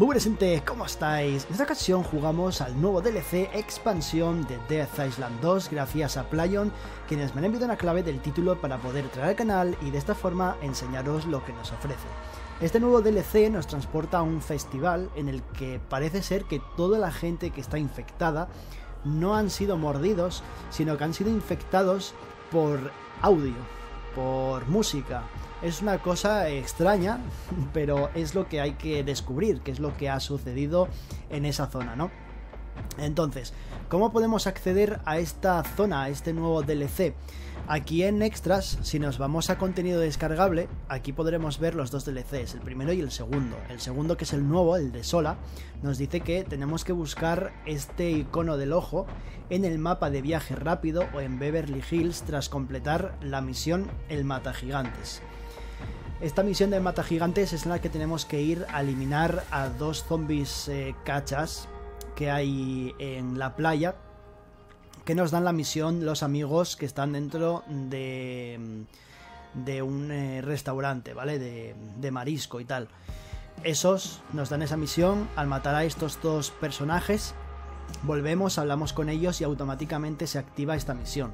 Muy buenas gente, ¿cómo estáis? En esta ocasión jugamos al nuevo DLC expansión de Dead Island 2 gracias a Plaion, quienes me han enviado una clave del título para poder traer al canal y de esta forma enseñaros lo que nos ofrece. Este nuevo DLC nos transporta a un festival en el que parece ser que toda la gente que está infectada no han sido mordidos, sino que han sido infectados por audio, por música. Es una cosa extraña, pero es lo que hay que descubrir, que es lo que ha sucedido en esa zona, ¿no? Entonces, ¿cómo podemos acceder a esta zona, a este nuevo DLC? Aquí en Extras, si nos vamos a contenido descargable, aquí podremos ver los dos DLCs, el primero y el segundo. El segundo, que es el nuevo, el de Sola, nos dice que tenemos que buscar este icono del ojo en el mapa de Viaje Rápido o en Beverly Hills tras completar la misión El Mata Gigantes. Esta misión del Mata Gigantes es en la que tenemos que ir a eliminar a dos zombies cachas que hay en la playa, que nos dan la misión los amigos que están dentro de un restaurante, ¿vale? De marisco y tal. Esos nos dan esa misión. Al matar a estos dos personajes, volvemos, hablamos con ellos y automáticamente se activa esta misión.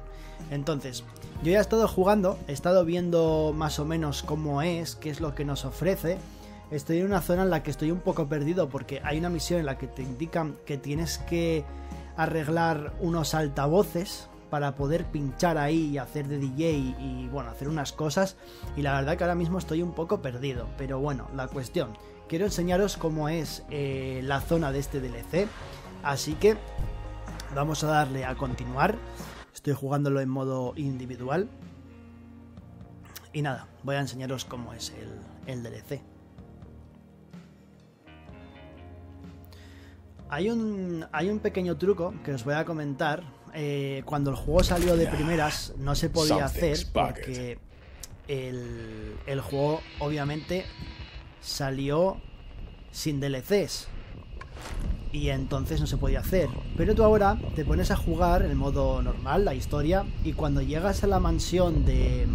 Entonces, yo ya he estado jugando, he estado viendo más o menos cómo es, qué es lo que nos ofrece. Estoy en una zona en la que estoy un poco perdido porque hay una misión en la que te indican que tienes que arreglar unos altavoces para poder pinchar ahí y hacer de DJ y bueno, hacer unas cosas, y la verdad que ahora mismo estoy un poco perdido. Pero bueno, la cuestión, quiero enseñaros cómo es la zona de este DLC, así que vamos a darle a continuar. Estoy jugándolo en modo individual y nada, voy a enseñaros cómo es el DLC. Hay un pequeño truco que os voy a comentar. Cuando el juego salió de primeras no se podía hacer porque el juego obviamente salió sin DLCs y entonces no se podía hacer. Pero tú ahora te pones a jugar en modo normal, la historia, y cuando llegas a la mansión de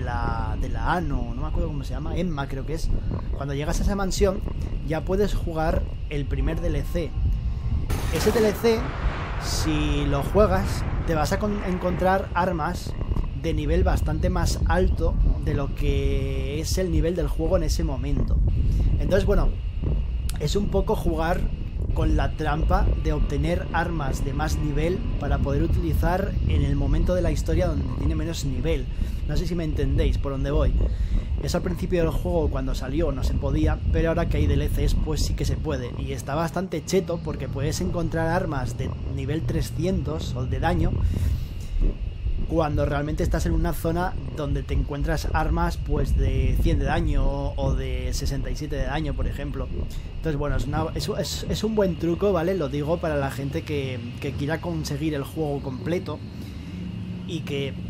la Ano, no me acuerdo cómo se llama, Emma creo que es, cuando llegas a esa mansión ya puedes jugar el primer DLC. Ese DLC, si lo juegas, te vas a encontrar armas de nivel bastante más alto de lo que es el nivel del juego en ese momento. Entonces, bueno, es un poco jugar con la trampa de obtener armas de más nivel para poder utilizar en el momento de la historia donde tiene menos nivel. No sé si me entendéis por dónde voy. Eso al principio del juego, cuando salió, no se podía, pero ahora que hay DLCs pues sí que se puede, y está bastante cheto porque puedes encontrar armas de nivel 300 o de daño cuando realmente estás en una zona donde te encuentras armas pues de 100 de daño o de 67 de daño, por ejemplo. Entonces bueno, es un buen truco, ¿vale? Lo digo para la gente que quiera conseguir el juego completo y que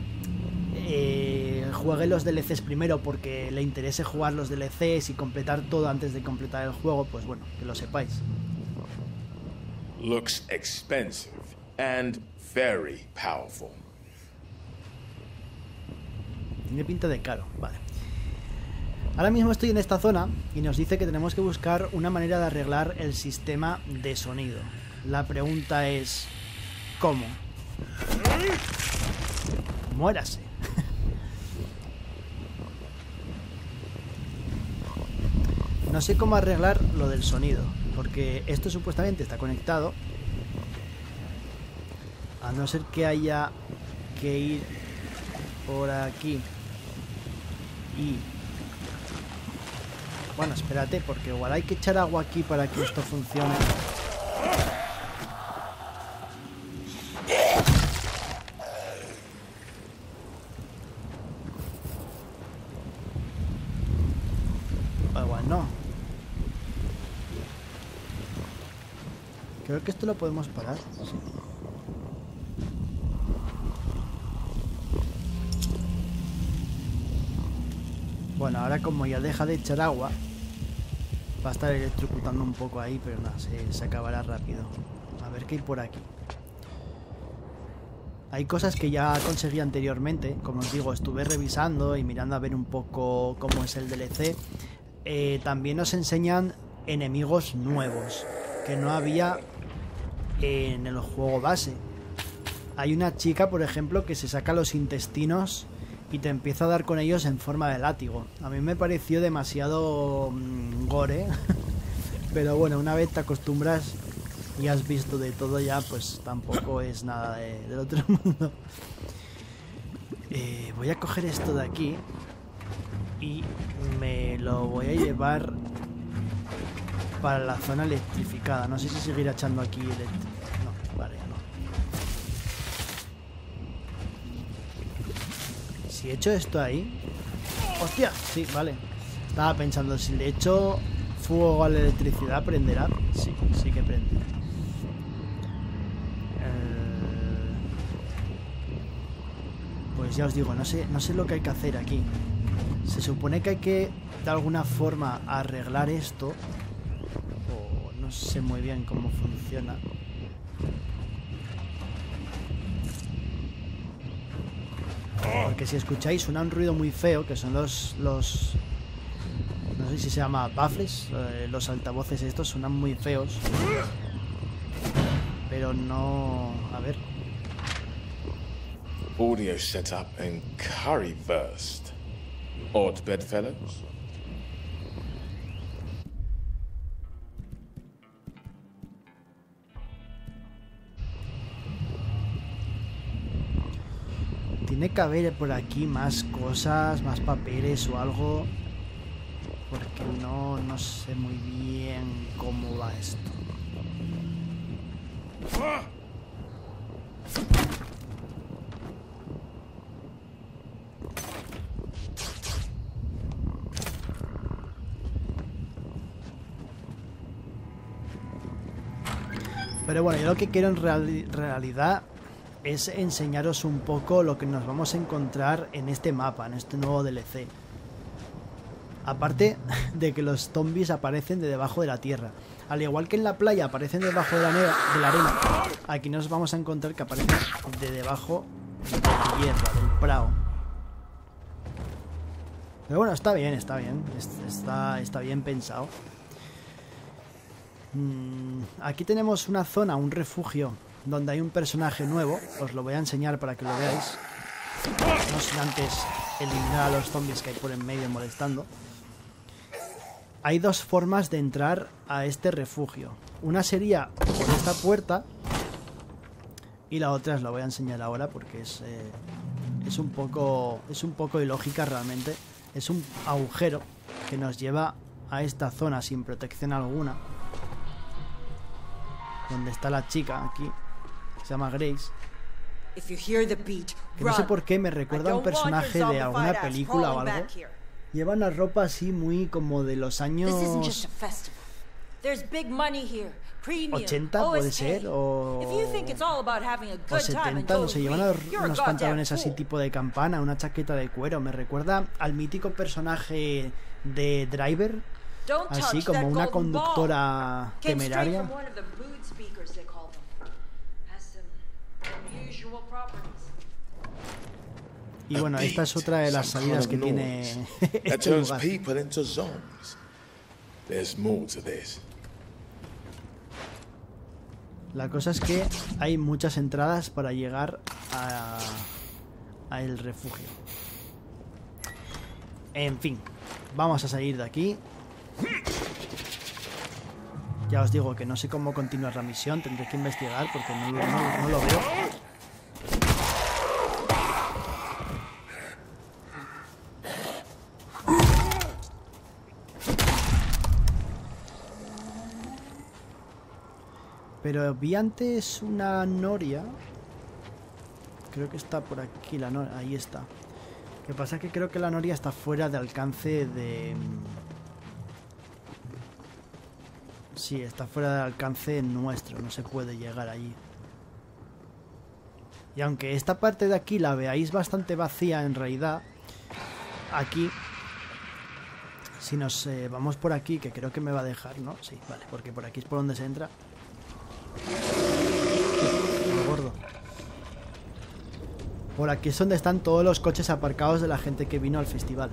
juegue los DLCs primero porque le interese jugar los DLCs y completar todo antes de completar el juego. Pues bueno, que lo sepáis. Looks expensive and very powerful. Tiene pinta de caro, vale. Ahora mismo estoy en esta zona y nos dice que tenemos que buscar una manera de arreglar el sistema de sonido. La pregunta es... ¿cómo? ¡Muérase! No sé cómo arreglar lo del sonido, porque esto supuestamente está conectado. A no ser que haya que ir por aquí. Y bueno, espérate, porque igual hay que echar agua aquí para que esto funcione. O igual no. Creo que esto lo podemos parar, sí. Bueno, ahora como ya deja de echar agua, va a estar electrocutando un poco ahí, pero nada, se acabará rápido. A ver qué hay por aquí. Hay cosas que ya conseguí anteriormente, como os digo, estuve revisando y mirando a ver un poco cómo es el DLC. También nos enseñan enemigos nuevos que no había en el juego base. Hay una chica, por ejemplo, que se saca los intestinos y te empieza a dar con ellos en forma de látigo. A mí me pareció demasiado gore, pero bueno, una vez te acostumbras y has visto de todo ya, pues tampoco es nada del otro mundo. Voy a coger esto de aquí y me lo voy a llevar para la zona electrificada. No sé si seguirá echando aquí no, vale, no. Si echo esto ahí... ¡Hostia! Sí, vale. Estaba pensando, si le echo fuego a la electricidad, ¿prenderá? Sí, sí que prende. Pues ya os digo, no sé lo que hay que hacer aquí. Se supone que hay que de alguna forma arreglar esto. O no sé muy bien cómo funciona. Porque si escucháis suena un ruido muy feo, que son los no sé si se llama baffles, los altavoces estos suenan muy feos. Pero no... a ver. Audio set up and curry burst. Odd bedfellows. Tiene que haber por aquí más cosas, más papeles o algo, porque no sé muy bien cómo va esto. Pero bueno, yo lo que quiero en realidad es enseñaros un poco lo que nos vamos a encontrar en este mapa, en este nuevo DLC. Aparte de que los zombies aparecen de debajo de la tierra. Al igual que en la playa aparecen debajo de la arena, aquí nos vamos a encontrar que aparecen de debajo de la hierba, del prado. Pero bueno, está bien. Está bien pensado. Aquí tenemos una zona, un refugio, donde hay un personaje nuevo. Os lo voy a enseñar para que lo veáis. No sin antes eliminar a los zombies que hay por en medio molestando. Hay dos formas de entrar a este refugio. Una sería por esta puerta y la otra os la voy a enseñar ahora, porque es un poco ilógica realmente. Es un agujero que nos lleva a esta zona sin protección alguna, donde está la chica aquí, se llama Grace, que no sé por qué me recuerda a un personaje de alguna película o algo. Lleva una ropa así muy como de los años 80, puede ser, o 70, no sé, lleva unos pantalones así tipo de campana, una chaqueta de cuero. Me recuerda al mítico personaje de Driver, así como una conductora temeraria. Y bueno, esta es otra de las salidas que tiene este lugar. La cosa es que hay muchas entradas para llegar a el refugio. En fin, vamos a salir de aquí. Ya os digo que no sé cómo continuar la misión, tendré que investigar porque no lo veo. Pero vi antes una noria. Creo que está por aquí la noria. Ahí está. Lo que pasa es que creo que la noria está fuera de alcance de... Sí, está fuera del alcance nuestro, no se puede llegar allí. Y aunque esta parte de aquí la veáis bastante vacía, en realidad, aquí, si nos vamos por aquí, que creo que me va a dejar, ¿no? Sí, vale, porque por aquí es por donde se entra. Lo gordo. Por aquí es donde están todos los coches aparcados de la gente que vino al festival.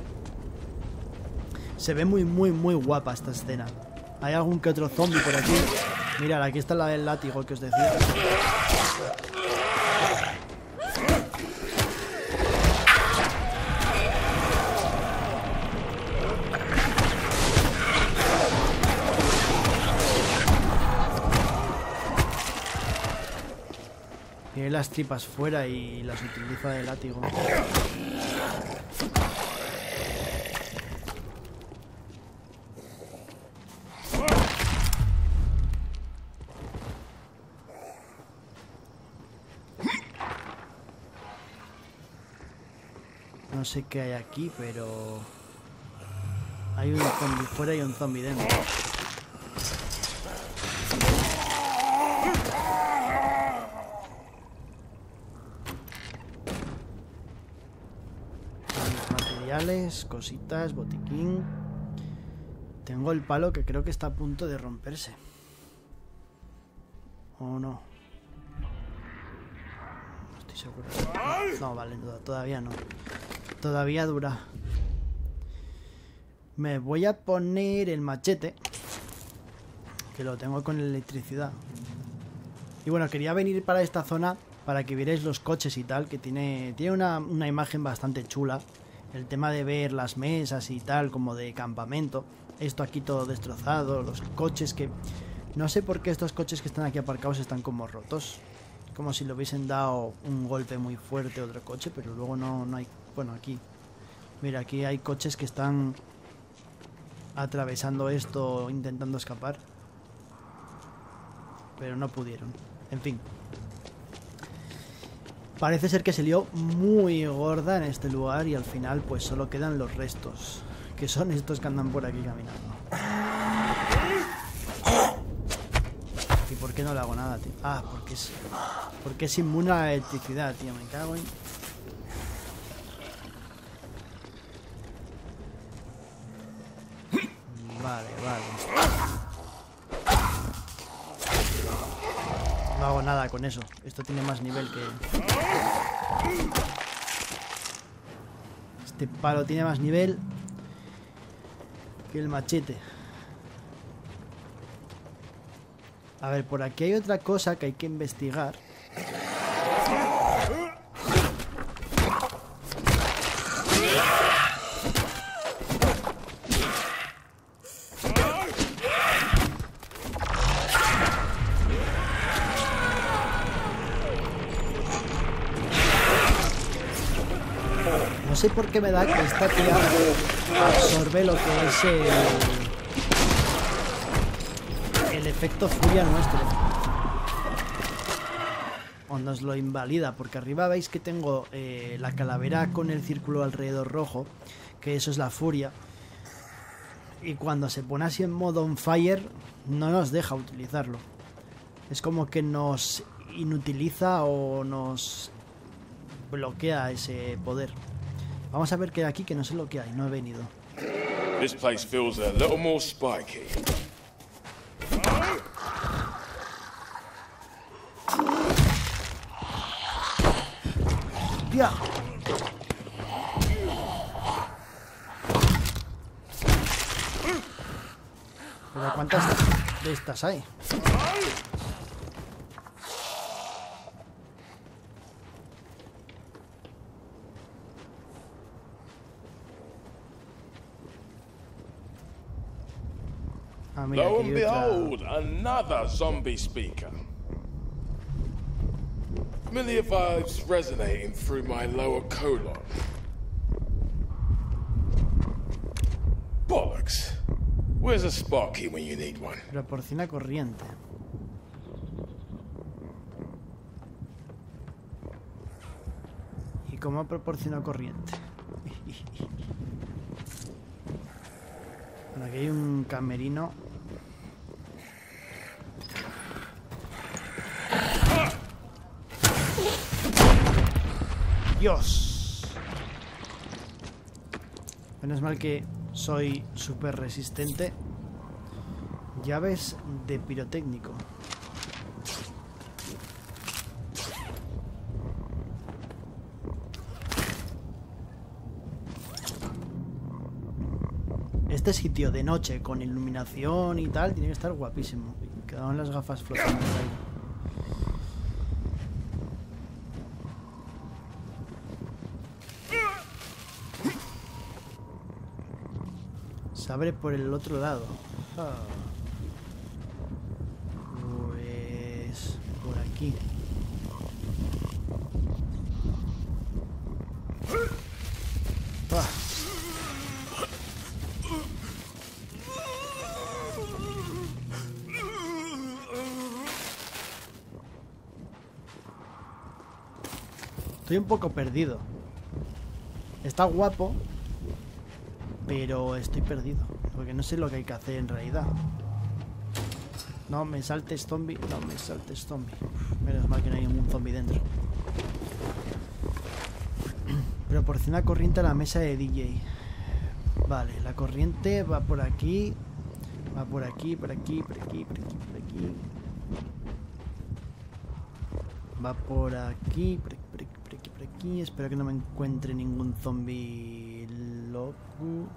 Se ve muy guapa esta escena. Hay algún que otro zombie por aquí. Mirad, aquí está el látigo que os decía. Tiene las tripas fuera y las utiliza de látigo. No sé qué hay aquí, pero... hay un zombie fuera y un zombie dentro. Cositas, botiquín. Tengo el palo que creo que está a punto de romperse. ¿O no? No estoy seguro. No, vale, todavía no. Todavía dura. Me voy a poner el machete, que lo tengo con electricidad. Y bueno, quería venir para esta zona para que vierais los coches y tal, que tiene una imagen bastante chula. El tema de ver las mesas y tal, como de campamento. Esto aquí todo destrozado. Los coches que... no sé por qué estos coches que están aquí aparcados están como rotos. Como si le hubiesen dado un golpe muy fuerte a otro coche, pero luego no hay... bueno, aquí... mira, aquí hay coches que están atravesando esto, intentando escapar. Pero no pudieron. En fin. Parece ser que se lió muy gorda en este lugar y al final pues solo quedan los restos, que son estos que andan por aquí caminando. ¿Y por qué no le hago nada, tío? Ah, porque es inmune a la electricidad, tío, me cago en... Vale. No hago nada con eso. Esto tiene más nivel que... este palo tiene más nivel que el machete. A ver, por aquí hay otra cosa que hay que investigar. No sé por qué me da que esta tía absorbe lo que es el efecto furia nuestro. O nos lo invalida, porque arriba veis que tengo la calavera con el círculo alrededor rojo, que eso es la furia. Y cuando se pone así en modo on fire, no nos deja utilizarlo. Es como que nos inutiliza o nos bloquea ese poder. Vamos a ver qué hay aquí, que no sé lo que hay, no he venido. This place feels a little more spiky. ¡Tía! ¿Pero cuántas de estas hay? Lo and behold, another zombie speaker. Familiar vibes resonating through my lower colon. Bollocks. Where's a sparky when you need one? Proporciona corriente. ¿Y cómo proporciona corriente? Bueno, aquí hay un camerino. Dios. Menos mal que soy súper resistente. Llaves de pirotécnico. este sitio de noche con iluminación y tal tiene que estar guapísimo. Quedaban las gafas flotando ahí. Se abre por el otro lado. Pues... por aquí. Estoy un poco perdido. Está guapo, pero estoy perdido, porque no sé lo que hay que hacer en realidad. No me saltes, zombie. No me saltes, zombie. Menos mal que no hay ningún zombie dentro. Proporciona corriente a la mesa de DJ. Vale, la corriente va por aquí. Va por aquí, por aquí, por aquí, por aquí, por aquí. Va por aquí, por aquí, por aquí, por aquí, por aquí. Espero que no me encuentre ningún zombie loco.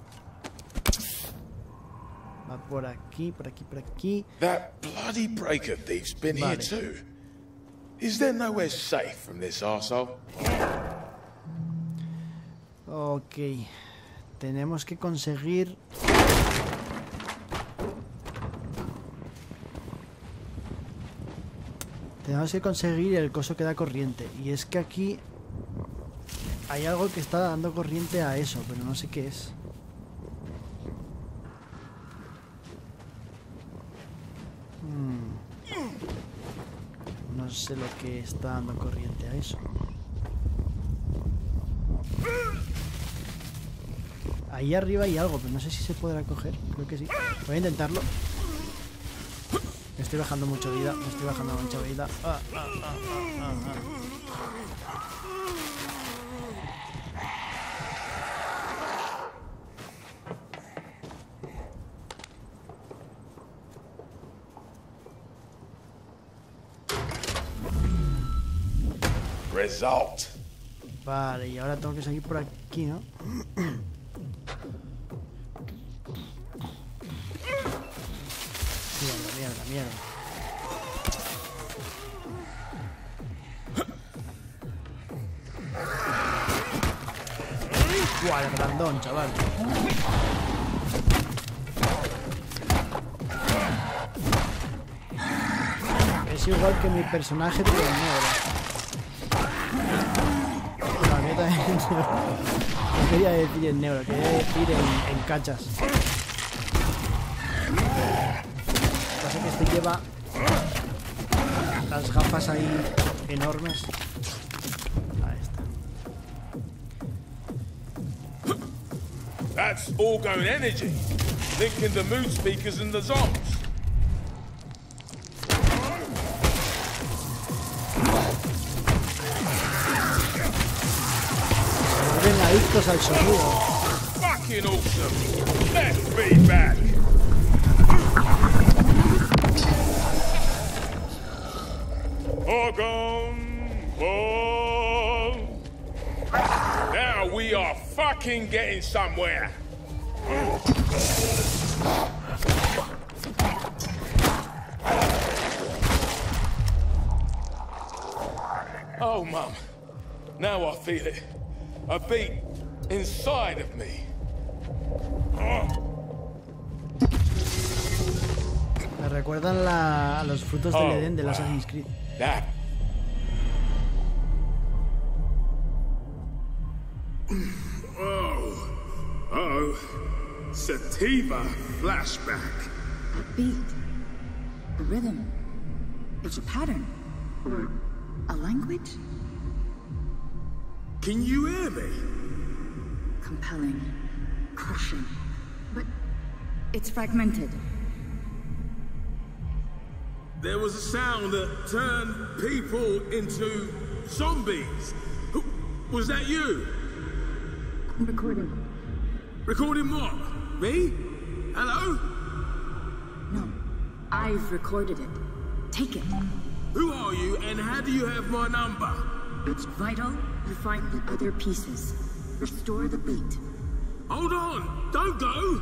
Va por aquí, por aquí, por aquí. That bloody breaker thief's been here too. Is there nowhere safe from this arsehole? Ok. Tenemos que conseguir... tenemos que conseguir el coso que da corriente. Y es que aquí hay algo que está dando corriente a eso, pero no sé qué es. No sé lo que está dando corriente a eso. Ahí arriba hay algo, pero no sé si se podrá coger. Creo que sí. Voy a intentarlo. Estoy bajando mucha vida, me estoy bajando mucha vida. Result. Vale, y ahora tengo que seguir por aquí, ¿no? Mierda, mierda. ¡Guau, el grandón, chaval! Es igual que mi personaje de negro. La neta es... no quería decir en negro, quería decir en cachas. Este lleva las gafas ahí enormes. Ahí está. That's all going energy. Linking the mood speakers and the zombies. Se vuelven adictos al sonido. Fucking awesome. Let's be back. Now we are fucking getting somewhere. Oh, Mum. Now I feel it. A beat inside of me. Me recuerdan a los frutos del Edén de Assassin's Creed. Sativa flashback. A beat. A rhythm. It's a pattern. Or a language. Can you hear me? Compelling. Crushing. But it's fragmented. There was a sound that turned people into zombies. Was that you? I'm recording. Recording what? Me? Hello? No. I've recorded it. Take it. Who are you and how do you have my number? It's vital you find the other pieces. Restore the beat. Hold on! Don't go!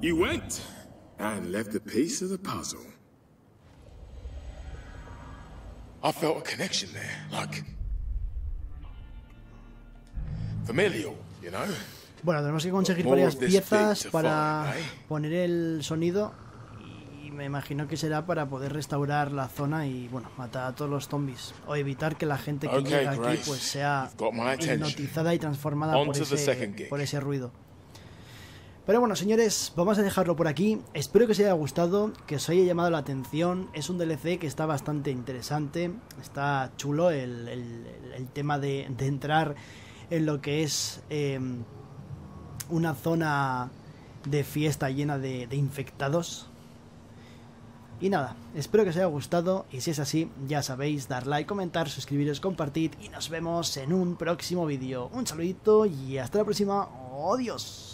You went and left a piece of the puzzle. I felt a connection there, like familiar, you know. Bueno, tenemos que conseguir varias piezas para poner el sonido y me imagino que será para poder restaurar la zona y bueno, matar a todos los zombies o evitar que la gente que llega aquí pues sea hipnotizada y transformada por ese ruido. Pero bueno, señores, vamos a dejarlo por aquí. Espero que os haya gustado, que os haya llamado la atención. Es un DLC que está bastante interesante. Está chulo el tema de entrar en lo que es una zona de fiesta llena de infectados. Y nada, espero que os haya gustado. Y si es así, ya sabéis, dar like, comentar, suscribiros, compartid. Y nos vemos en un próximo vídeo. Un saludito y hasta la próxima. ¡Adiós!